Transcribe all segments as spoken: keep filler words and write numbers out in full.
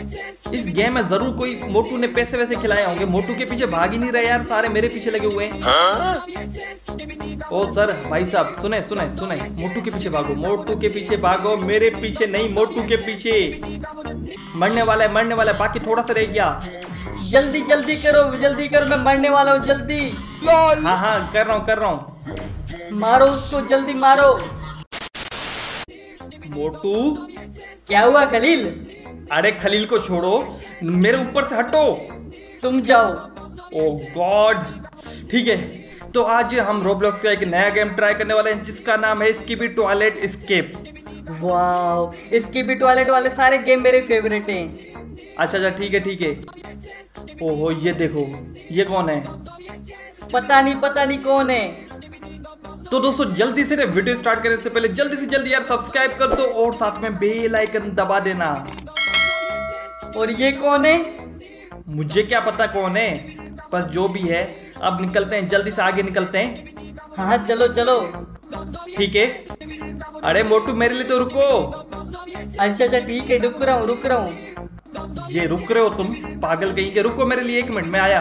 इस गेम में जरूर कोई मोटू ने पैसे वैसे खिलाए होंगे। मोटू के पीछे भाग ही नहीं रहे यार, सारे मेरे पीछे लगे हुए हैं। हाँ? ओ सर भाई साहब सुने सुने सुने मोटू के पीछे भागो, मोटू के पीछे भागो, मेरे पीछे नहीं, मोटू के पीछे। मरने वाला है मरने वाला है, बाकी थोड़ा सा रह गया। जल्दी जल्दी करो जल्दी करो, मैं मरने वाला हूँ जल्दी। हाँ हाँ कर रहा हूँ कर रहा हूँ, मारो उसको जल्दी मारो। मोटू क्या हुआ खलील? अरे खलील को छोड़ो, मेरे ऊपर से हटो। तुम जाओ। Oh god. ठीक है तो आज हम रोब्लॉक्स का एक नया गेम ट्राई करने वाले हैं जिसका नाम है स्किबी toilet escape. Wow, skibidi toilet वाले सारे गेम मेरे फेवरेट हैं। अच्छा अच्छा ठीक है ठीक है। ओहो ये देखो, ये कौन है? पता नहीं पता नहीं कौन है। तो दोस्तों जल्दी से वीडियो स्टार्ट करने से पहले जल्दी से जल्दी यार सब्सक्राइब कर दो और साथ में बेल आइकन दबा देना। और ये कौन है? मुझे क्या पता कौन है, बस जो भी है। अब निकलते हैं, जल्दी से आगे निकलते हैं। हाँ चलो चलो ठीक है। अरे मोटू मेरे लिए तो रुको। अच्छा अच्छा ठीक है, रुक रहा हूँ रुक रहा हूँ। ये रुक रहे हो तुम पागल कहीं के, रुको मेरे लिए एक मिनट में आया।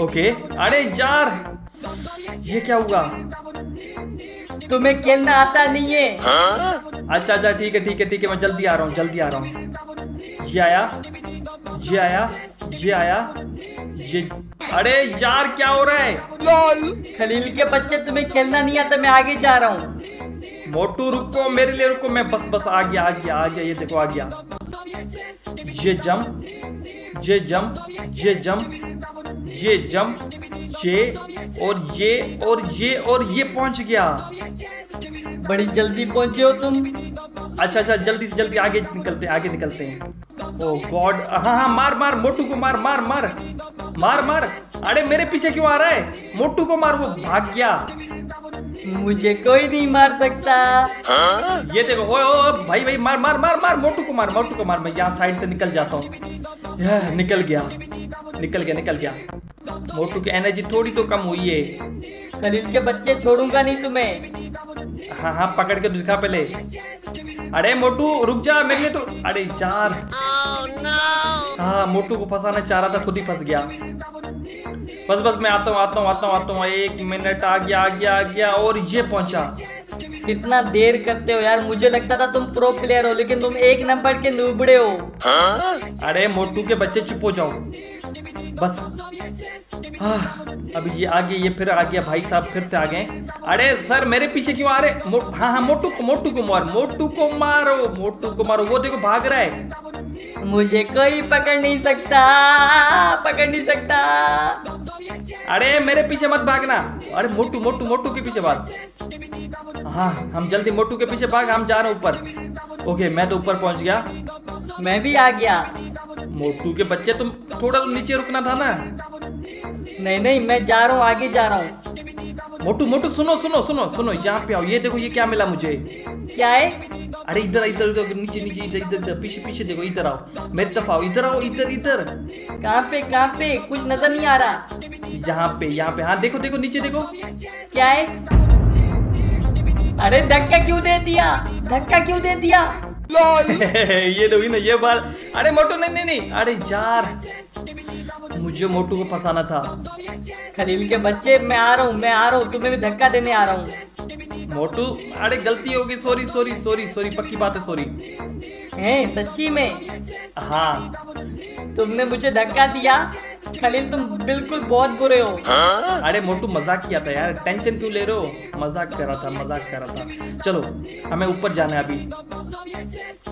ओके अरे यार ये क्या हुआ? तुम्हें खेलना आता नहीं है? अच्छा अच्छा ठीक है ठीक है ठीक है, मैं जल्दी आ रहा हूँ जल्दी आ रहा हूँ। ये आया ये आया ये आया ये। अरे यार क्या हो रहा है? खलील के बच्चे तुम्हें खेलना नहीं आता, मैं आगे जा रहा हूँ। मोटू रुको मेरे लिए रुको, मैं बस बस आ गया आ गया आ गया। ये देखो आ गया। ये जम ये जम ये जम ये जम ये और ये और ये और ये पहुंच गया। बड़ी जल्दी पहुंचे हो तुम। अच्छा अच्छा जल्दी से जल्दी आगे निकलते आगे निकलते हैं। Oh God. हाँ हाँ मार मार मोटू को मार मार मार मार मार। अरे मेरे पीछे क्यों आ रहा है? मोटू को मार, वो भाग गया। मुझे कोई नहीं मार सकता। हाँ? ये देखो ओ, ओ, भाई भाई मार मार मार मार मोटू को मार मोटू को मार। मैं यहाँ साइड से निकल जाता हूँ। निकल गया निकल गया निकल गया। मोटू की एनर्जी थोड़ी तो कम हुई है। खलील के बच्चे छोड़ूंगा नहीं तुम्हें। हाँ हाँ पकड़ के दिखा पहले। अरे मोटू रुक जा मेरे लिए तो। अरे यार oh, no. हाँ मोटू को फंसाना चाह रहा था, खुद ही फंस गया। बस बस मैं आता हूँ आता हूँ आता हूँ आता हूँ। एक मिनट आ गया आ गया आ गया और ये पहुंचा। कितना देर करते हो यार, मुझे लगता था तुम प्रो प्लेयर हो लेकिन तुम एक नंबर के नूबड़े हो। हाँ? अरे मोटू के बच्चे चुप हो जाओ बस। हाँ, अब ये आगे ये फिर आ गया भाई साहब, फिर से आ गए। अरे सर मेरे पीछे क्यों आ रहे? मो, हाँ हाँ मोटू को मोटू को मार मोटू को मारो मोटू को मारो। वो देखो भाग रहा है। मुझे कोई पकड़ नहीं सकता पकड़ नहीं सकता। अरे मेरे पीछे मत भागना। अरे मोटू मोटू मोटू के पीछे भाग। हाँ हम जल्दी मोटू के पीछे भाग, हम जा रहे हैं ऊपर। ओके मैं तो ऊपर पहुंच गया। मैं भी आ गया। मोटू के बच्चे तुम थोड़ा तुम नीचे रुकना था ना। नहीं नहीं मैं जा रहा हूँ आगे जा रहा हूँ। मोटू मोटू सुनो सुनो सुनो सुनो यहाँ पे आओ। ये देखो ये क्या मिला मुझे। क्या है? अरे इधर इधर इधर नीचे नीचे इधर इधर इधर पीछे पीछे देखो। इधर आओ मेरी तरफ आओ, इधर आओ इधर इधर। कहाँ पे कहाँ पे? कुछ नजर नहीं आ रहा। यहाँ पे यहाँ पे। हाँ देखो देखो नीचे देखो। क्या है? अरे धक्का क्यों दे दिया धक्का क्यों दे दिया? ये दो ही ना ये बाल। अरे मोटू नहीं नहीं नहीं। अरे यार मुझे मोटू को फंसाना था। खलील के बच्चे मैं आ रहा हूँ मैं आ रहा हूँ, तुम्हें भी धक्का देने आ रहा हूँ। मोटू अरे गलती होगी, सॉरी सॉरी सॉरी सॉरी, पक्की बात है सॉरी। है सच्ची में? हाँ तुमने मुझे धक्का दिया खलील, तुम बिल्कुल बहुत बुरे हो। हाँ? अरे मोटू मजाक किया था यार, टेंशन क्यों ले रहे हो? मजाक कर रहा था मजाक कर रहा था। चलो हमें ऊपर जाना है अभी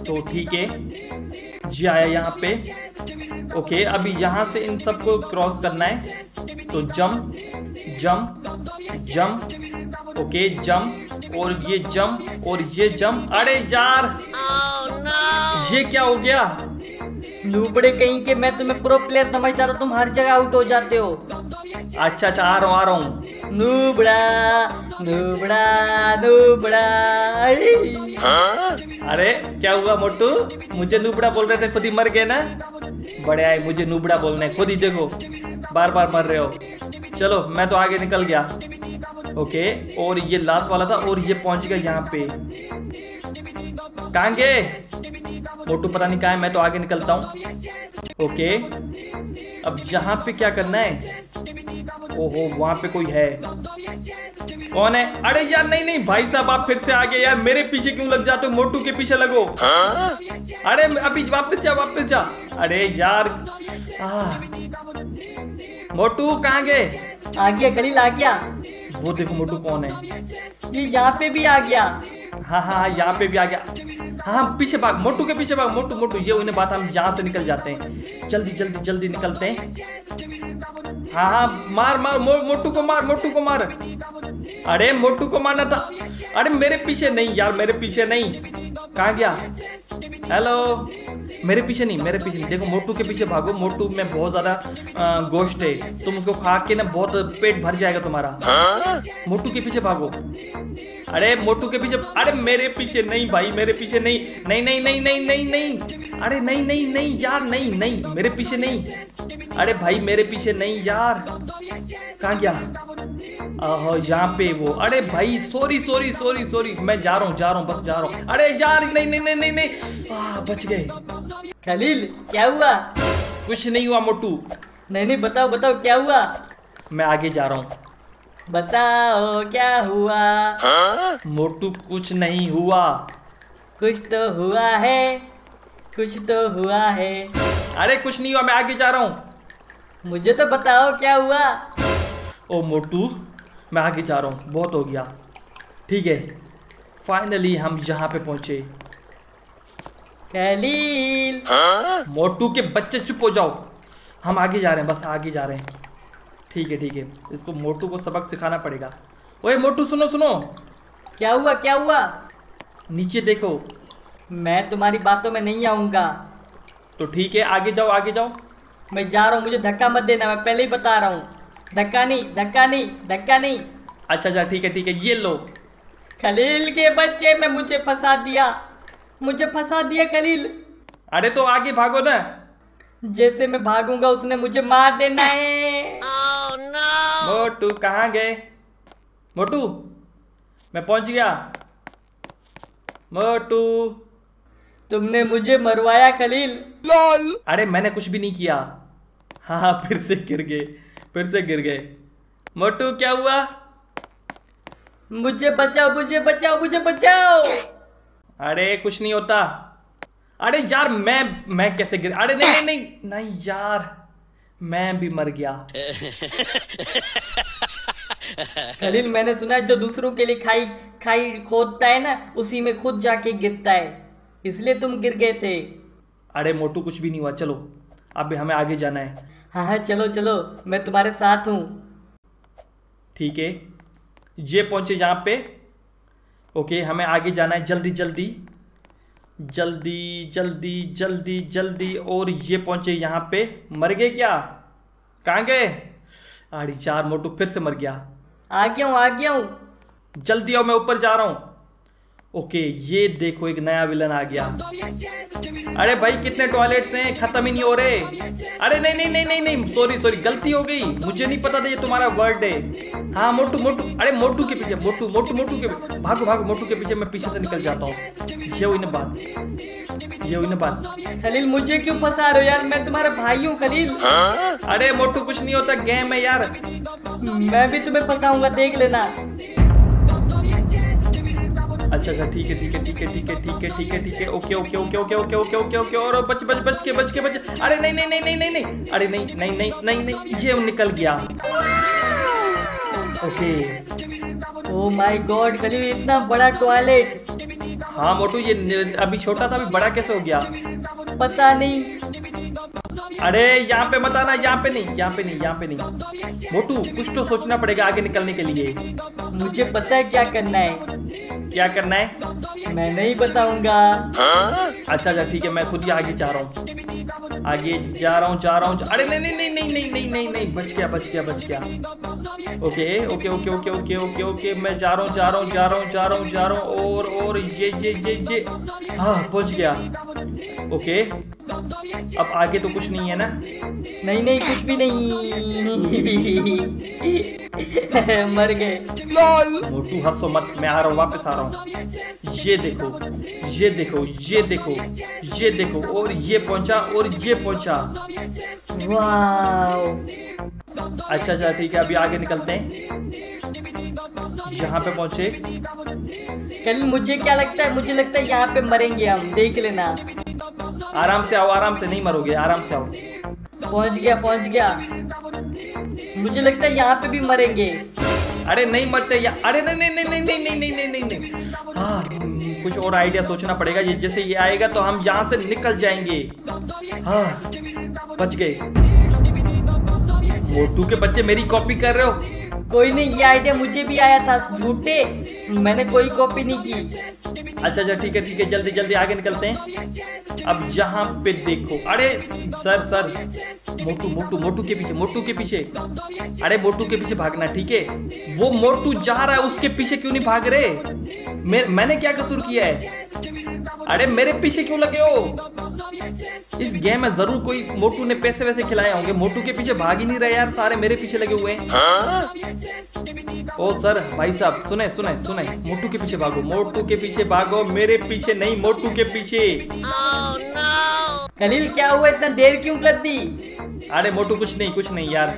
तो ठीक है। जी आया यहाँ पे। ओके अभी यहाँ से इन सबको क्रॉस करना है तो jump jump jump. Okay jump और ये जंप और ये जंप। अरे यार oh, no. ये क्या हो गया? लूबड़े कहीं के, मैं तुम्हें प्रो प्लेयर समझता रहा, तुम हर जगह आउट हो जाते हो। अच्छा अच्छा आ रहा हूँ आ रहा हूँ। नूबड़ा नूबड़ा नूबड़ा। हाँ? अरे क्या हुआ मोटू? मुझे नूबड़ा बोल रहे थे, खुद ही मर गए ना। बड़े आए मुझे नूबड़ा बोलने, खुद ही देखो बार बार मर रहे हो। चलो मैं तो आगे निकल गया। ओके और ये लास्ट वाला था और ये पहुंच गया यहाँ पे। कहाँ गए? मोटू पता नहीं कहाँ है, मैं तो आगे निकलता हूँ। ओके अब यहाँ पे क्या करना है? ओहो वहाँ पे कोई है, कौन है? अरे यार नहीं नहीं भाई साहब आप फिर से आ गए यार, मेरे पीछे क्यों लग जाते हो? मोटू के पीछे लगो। अरे अभी वापस जा वापस जा। अरे यार मोटू कहाँ गए? आ गया खलील आ गया। वो देखो मोटू कौन है, ये यहाँ पे भी आ गया। हाँ हाँ यहाँ पे भी आ गया। हाँ पीछे भाग मोटू के पीछे भाग, मोटू मोटू ये उन्हें बात, हम यहाँ से निकल जाते हैं, जल्दी जल्दी जल्दी निकलते हैं। हाँ हाँ मार मार मो, मोटू को मार मोटू को मार। अरे मोटू को मारना था। अरे मेरे पीछे नहीं यार, मेरे पीछे नहीं। कहाँ गया? हेलो मेरे पीछे नहीं, मेरे पीछे नहीं। देखो मोटू के पीछे भागो, मोटू में बहुत ज्यादा गोश्त है, तुम उसको खा के ना बहुत पेट भर जाएगा तुम्हारा। मोटू के पीछे भागो। अरे मोटू के पीछे, अरे मेरे पीछे नहीं भाई, मेरे पीछे नहीं नहीं नहीं नहीं नहीं नहीं नहीं। अरे नहीं नहीं नहीं यार नहीं नहीं, मेरे पीछे नहीं। अरे भाई मेरे पीछे नहीं यार। कहाँ गया? आहो यहाँ पे वो। अरे भाई सॉरी सॉरी सॉरी सॉरी, मैं जा रहा हूँ जा रहा हूँ बस जा रहा हूँ। अरे यार नहीं नहीं नहीं नहीं नहीं। आ, बच गए। खलील क्या हुआ? कुछ नहीं हुआ मोटू। नहीं नहीं बताओ बताओ क्या हुआ। मैं आगे जा रहा हूँ, बताओ क्या हुआ। हाँ? मोटू कुछ नहीं हुआ। कुछ तो हुआ है, कुछ तो हुआ है। अरे कुछ नहीं हुआ, मैं आगे जा रहा हूँ, मुझे तो बताओ क्या हुआ। ओ मोटू मैं आगे जा रहा हूँ, बहुत हो गया। ठीक है फाइनली हम यहाँ पे पहुँचे। खलील। हाँ? मोटू के बच्चे चुप हो जाओ, हम आगे जा रहे हैं, बस आगे जा रहे हैं। ठीक है ठीक है, इसको मोटू को सबक सिखाना पड़ेगा। ओए मोटू सुनो सुनो। क्या हुआ क्या हुआ? नीचे देखो। मैं तुम्हारी बातों में नहीं आऊँगा। तो ठीक है आगे जाओ आगे जाओ। मैं जा रहा हूँ, मुझे धक्का मत देना, मैं पहले ही बता रहा हूँ। धक्का नहीं धक्का नहीं धक्का नहीं। अच्छा अच्छा ठीक है ठीक है, ये लो। खलील के बच्चे में मुझे फंसा दिया, मुझे फंसा दिया खलील। अरे तो आगे भागो ना। जैसे मैं भागूंगा उसने मुझे मार देना है। oh, no. मोटू कहाँ गए? मोटू मैं पहुंच गया। मोटू तुमने मुझे मरवाया खलील। लॉल। अरे मैंने कुछ भी नहीं किया। हाँ हाँ फिर से गिर गए फिर से गिर गए। मोटू क्या हुआ? मुझे बचाओ मुझे बचाओ मुझे बचाओ। अरे कुछ नहीं होता। अरे यार मैं मैं कैसे गिर? अरे नहीं नहीं नहीं नहीं यार मैं भी मर गया। खलील मैंने सुना है जो दूसरों के लिए खाई खाई खोदता है ना, उसी में खुद जाके गिरता है, इसलिए तुम गिर गए थे। अरे मोटू कुछ भी नहीं हुआ, चलो अब हमें आगे जाना है। हाँ हाँ चलो चलो, मैं तुम्हारे साथ हूँ। ठीक है ये पहुँचे यहाँ पे। ओके हमें आगे जाना है, जल्दी जल्दी जल्दी जल्दी जल्दी जल्दी। और ये पहुंचे यहाँ पे। मर गए क्या? कहाँ गए? अरे चार मोटू फिर से मर गया। आ गया हूँ आ गया हूँ, जल्दी आओ मैं ऊपर जा रहा हूँ। ओके ये देखो एक नया विलन आ गया। अरे भाई कितने टॉयलेट्स हैं, खत्म ही नहीं हो रहे। अरे नहीं नहीं नहीं नहीं नहीं सॉरी सॉरी गलती हो गई, मुझे नहीं पता था ये तुम्हारा वर्ड है। हाँ मोटू मोटू, अरे मोटू के पीछे मोटू मोटू मोटू के पीछे भागो भागो, मोटू के पीछे मैं पीछे से निकल जाता हूँ। ये हुई ना बात ये हुई ना बात। खलील मुझे क्यों फंसा रहे हो यार, मैं तुम्हारा भाई हूँ खलील। हाँ? अरे मोटू कुछ नहीं होता, गेम है यार, मैं भी तुम्हें फंसाऊंगा देख लेना। अच्छा अच्छा ठीक है ठीक है ठीक है ठीक है ठीक है ठीक है ठीक है। Okay okay okay okay okay okay okay okay. और बच बच बच के बच के बच। अरे नहीं नहीं नहीं नहीं नहीं। अरे नहीं नहीं नहीं नहीं नहीं, ये निकल गया। Okay oh my God Khalil इतना बड़ा टॉयलेट। हाँ मोटू ये अभी छोटा था, अभी बड़ा कैसे हो गया? पता नहीं। अरे यहाँ पे मत आना, यहाँ पे नहीं यहाँ पे नहीं यहाँ पे नहीं। मोटू कुछ तो सोचना पड़ेगा आगे निकलने के लिए। मुझे पता है क्या करना है। क्या करना है? मैं नहीं बताऊंगा। अच्छा अच्छा ठीक है, मैं खुद ही आगे जा रहा हूँ आगे जा रहा हूँ जा रहा हूँ। अरे नहीं नहीं नहीं नहीं नहीं नहीं नहीं नहीं बच गया बच गया बच गया। Okay okay okay okay okay okay okay, मैं जा रहा हूँ जा रहा हूँ जा रहा हूँ जा रहा हूँ जा रहा हूँ। और और ये ये ये ये हाँ पहुँच गया। ओके अब आगे तो कुछ नहीं है ना। नहीं नहीं कुछ भी नहीं मर गए। मोटू हंसो मत, मैं आ रहा हूँ, वापस आ रहा हूँ। ये देखो ये देखो ये देखो ये देखो और ये पहुंचा और ये पहुंचा। वाह अच्छा अच्छा ठीक है, अभी आगे निकलते हैं। यहाँ पे पहुंचे। कल मुझे क्या लगता है, मुझे लगता है यहाँ पे मरेंगे हम, देख लेना। आराम से आओ, आराम से, नहीं मरोगे, आराम से आओ। पहुंच गया पहुंच गया, मुझे लगता है यहाँ पे भी मरेंगे। अरे नहीं मरते या... अरे नहीं नहीं नहीं नहीं नहीं नहीं नहीं नहीं नहीं हाँ कुछ और आइडिया सोचना पड़ेगा। ये जैसे ये आएगा तो हम यहाँ से निकल जाएंगे। हाँ बच गए। मोटू के बच्चे मेरी कॉपी कर रहे हो। कोई नहीं, ये आइडिया मुझे भी आया था, झूठे, मैंने कोई कॉपी नहीं की। अच्छा अच्छा ठीक है ठीक है, जल्दी जल्दी आगे निकलते हैं। अब यहाँ पे देखो, अरे सर सर मोटू मोटू मोटू के पीछे मोटू के पीछे अरे मोटू के पीछे भागना, ठीक है। वो मोटू जा रहा है, उसके पीछे क्यों नहीं भाग रहे? मैं, मैंने क्या कसूर किया है? अरे मेरे पीछे क्यों लगे हो? इस गेम में जरूर कोई मोटू ने पैसे वैसे खिलाए होंगे। मोटू के पीछे भाग ही नहीं रहे यार, सारे मेरे पीछे लगे हुए हैं। हाँ? ओ सर भाई साहब सुने सुने सुने मोटू के पीछे भागो, मोटू के पीछे भागो, मेरे पीछे नहीं, मोटू के पीछे। oh, no. खलील क्या हुआ, इतना देर क्यों कर दी? अरे मोटू कुछ नहीं कुछ नहीं यार,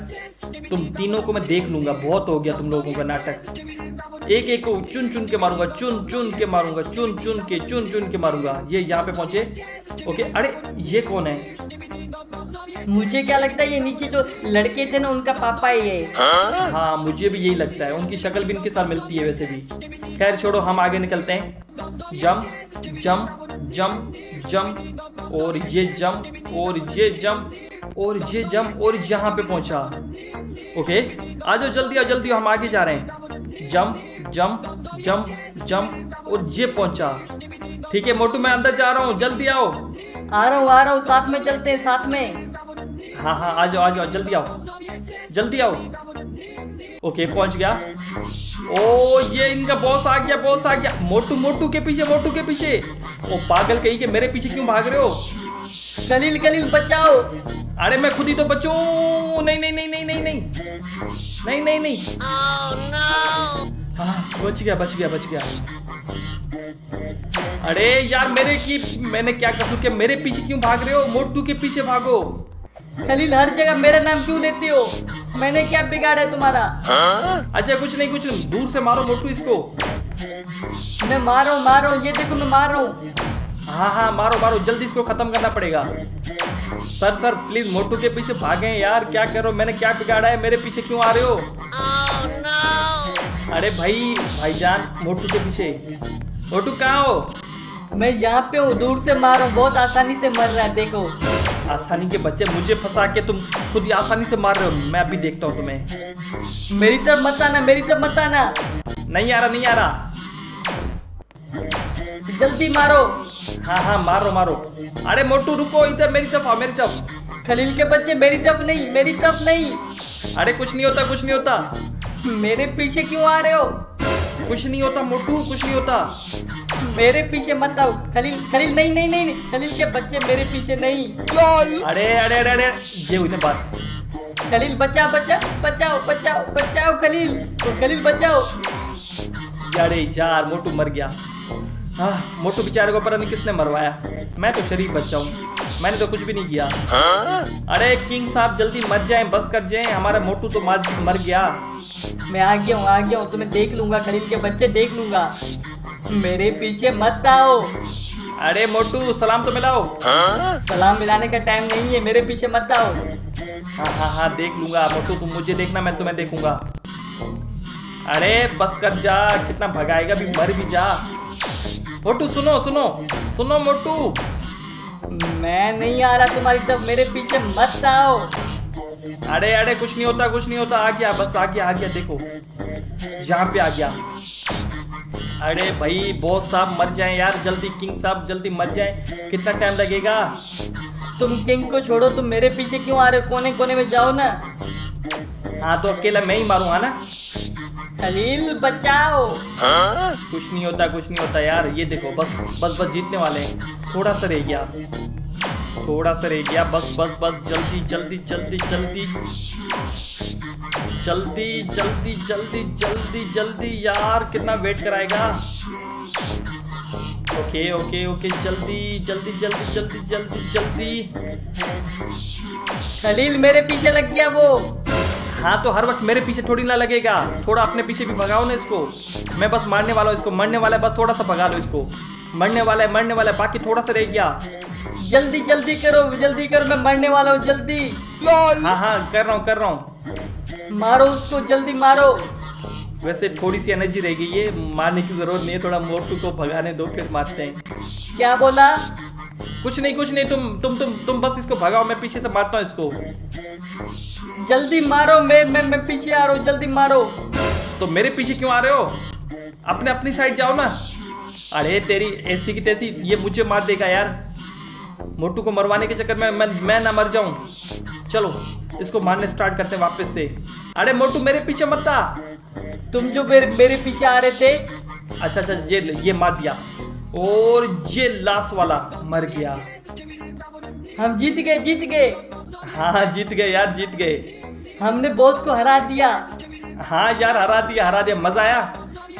तुम तीनों को मैं देख लूंगा, बहुत हो गया तुम लोगों का नाटक। एक एक को चुन चुन के मारूंगा, चुन चुन के मारूंगा, चुन चुन के चुन चुन के मारूंगा। ये यहाँ पे पहुंचे, ओके। अरे ये कौन है? मुझे क्या लगता है ये नीचे जो लड़के थे ना, उनका पापा ही है। हाँ? हाँ मुझे भी यही लगता है, उनकी शक्ल भी इनके साथ मिलती है वैसे भी। खैर छोड़ो, हम आगे निकलते हैं। जम जम जम जम और ये जम और ये जम और ये जम और यहाँ पे पहुंचा। ओके आ जाओ, जल्दी आओ जल्दी आओ, हम आगे जा रहे हैं। जम जम जम जम और ये पहुंचा। ठीक है मोटू मैं अंदर जा रहा हूँ, जल्दी आओ। आ रहा हूँ आ रहा हूँ, साथ में चलते हैं, साथ में। हाँ हाँ आ जाओ आ जाओ, जल्दी आओ जल्दी आओ। ओके पहुंच गया। ओ ये इनका बॉस आ गया बॉस आ गया। मोटू मोटू के पीछे मोटू के पीछे। ओ पागल कहीं के, मेरे पीछे क्यों भाग रहे हो? खलील खलील बचाओ। अरे मैं खुद ही तो बचूं। नहीं नहीं नहीं नहीं नहीं नहीं नहीं नहीं नहीं हाँ बच गया बच गया बच गया। अरे यार मेरे की मैंने क्या कसूर किया, मेरे पीछे क्यों भाग रहे हो? मोटू के पीछे भागो। खलील हर जगह मेरा नाम क्यों लेते हो? मैंने क्या बिगाड़ा है तुम्हारा? हाँ? अच्छा कुछ नहीं कुछ नहीं, दूर से मारो मोटू इसको। मैं मारो मारो, ये देखो मैं मार रहा हूँ। हाँ हाँ मारो मारो, जल्दी इसको खत्म करना पड़ेगा। सर सर प्लीज मोटू के पीछे भागे यार, क्या करो? मैंने क्या बिगाड़ा है, मेरे पीछे क्यों आ रहे हो? oh, no. अरे भाई भाईजान मोटू के पीछे। मोटू कहाँ हो? मैं यहाँ पे हूँ, दूर से मारो, बहुत आसानी से मर रहा है। देखो आसानी के बच्चे, मुझे फंसा के तुम खुद ही आसानी से मार रहे हो। मैं अभी देखता हूँ तुम्हें। मेरी तरफ मत आना मेरी तरफ मत आना। नहीं आ रहा नहीं आ रहा, जल्दी मारो। हाँ हाँ मारो मारो। अरे मोटू रुको, इधर मेरी तरफ आओ मेरी तरफ। खलील के बच्चे मेरी तरफ नहीं मेरी तरफ नहीं। अरे कुछ नहीं होता कुछ नहीं होता। मेरे पीछे क्यों आ रहे हो? कुछ नहीं होता मोटू कुछ नहीं होता। मेरे पीछे मत आओ खलील खलील नहीं नहीं नहीं खलील के बच्चे मेरे पीछे नहीं। अरे अरे अरे अरे ये हुई ना बात। खलील बचाओ बचाओ बचाओ बचाओ बचाओ खलील खलील बचाओ। अरे यार मोटू मर गया। हाँ मोटू बेचारे को पता नहीं किसने मरवाया, मैं तो शरीफ बच्चा हूँ, मैंने तो कुछ भी नहीं किया। हाँ? अरे किंग साहब जल्दी मर जाएं, बस कर जाएं, हमारा मोटू तो मर मर गया। मैं आ गया हूँ आ गया हूँ, तुम्हें देख लूंगा खलील के बच्चे, देख लूंगा। मेरे पीछे मत आओ। अरे मोटू सलाम तो मिलाओ। हाँ? सलाम मिलाने का टाइम नहीं है, मेरे पीछे मत आओ। हाँ हाँ हाँ देख लूंगा मोटू, तुम मुझे देखना मैं तुम्हें देखूंगा। अरे बस कर जा, कितना भगाएगा भी, मर भी जा। मोटू सुनो सुनो सुनो मोटू, मैं नहीं आ रहा तुम्हारी तरफ, मेरे पीछे मत आओ। अरे अरे कुछ नहीं होता कुछ नहीं होता, आ गया बस आ गया आ गया, देखो यहाँ पे आ गया। अरे भाई बॉस साहब मर जाएं यार, जल्दी किंग साहब जल्दी मर जाएं, कितना टाइम लगेगा? तुम किंग को छोड़ो, तुम मेरे पीछे क्यों आ रहे हो? कोने कोने में जाओ ना। हाँ तो अकेला मैं ही मारूंगा ना। खलील बचाओ। हाँ? कुछ नहीं होता कुछ नहीं होता यार, ये देखो बस बस बस जीतने वाले हैं, थोड़ा सा रह गया। थोड़ा सा रह गया, बस बस बस जल्दी जल्दी जल्दी जल्दी जल्दी जल्दी जल्दी जल्दी जल्दी यार, कितना वेट कराएगा। ओके ओके ओके जल्दी जल्दी जल्दी जल्दी जल्दी जल्दी। खलील मेरे पीछे लग गया वो। हाँ तो हर वक्त मेरे पीछे थोड़ी ना लगेगा, थोड़ा अपने पीछे भी भगाओ ना इसको। मैं बस मारने वाला हूँ इसको, मरने वाला है, बस थोड़ा सा भगा लो इसको। मरने वाला है मरने वाला है, बाकी थोड़ा सा रह गया। जल्दी जल्दी करो जल्दी करो, मैं मरने वाला हूँ जल्दी। हाँ हाँ कर रहा हूँ कर रहा हूँ, मारो उसको जल्दी मारो। वैसे थोड़ी सी एनर्जी रह गई है, मारने की जरूरत नहीं है, थोड़ा मोटू को भगाने दो फिर मारते हैं। क्या बोला? कुछ नहीं कुछ नहीं, तुम तुम तुम तुम बस इसको भगाओ, मैं पीछे से मारता हूँ इसको। जल्दी मारो, मैं मैं मैं पीछे आ रहा हूँ, जल्दी मारो। तो मेरे पीछे क्यों आ रहे हो? अपने अपनी साइड जाओ ना। अरे तेरी ऐसी की तैसी, ये मुझे मार देगा यार। मोटू को मरवाने के चक्कर में मैं मैं ना मर जाऊं। चलो इसको मारने स्टार्ट करते हैं वापस से। अरे मोटू मेरे पीछे मत आ, तुम जो मेरे मेरे पीछे आ रहे थे। अच्छा अच्छा ये ये मार दिया, और ये लास्ट वाला मर गया। हम जीत गए जीत गए। हाँ जीत गए यार जीत गए, हमने बॉस को हरा दिया। हाँ यार हरा दिया हरा दिया, मजा आया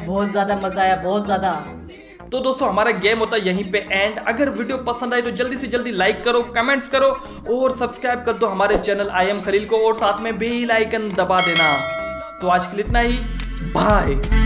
बहुत ज्यादा, मजा आया बहुत ज्यादा। तो दोस्तों हमारा गेम होता है यहीं पे एंड। अगर वीडियो पसंद आई तो जल्दी से जल्दी लाइक करो, कमेंट्स करो और सब्सक्राइब कर दो हमारे चैनल आई एम खलील को, और साथ में बेल आइकन दबा देना। तो आज के लिए इतना ही, बाय।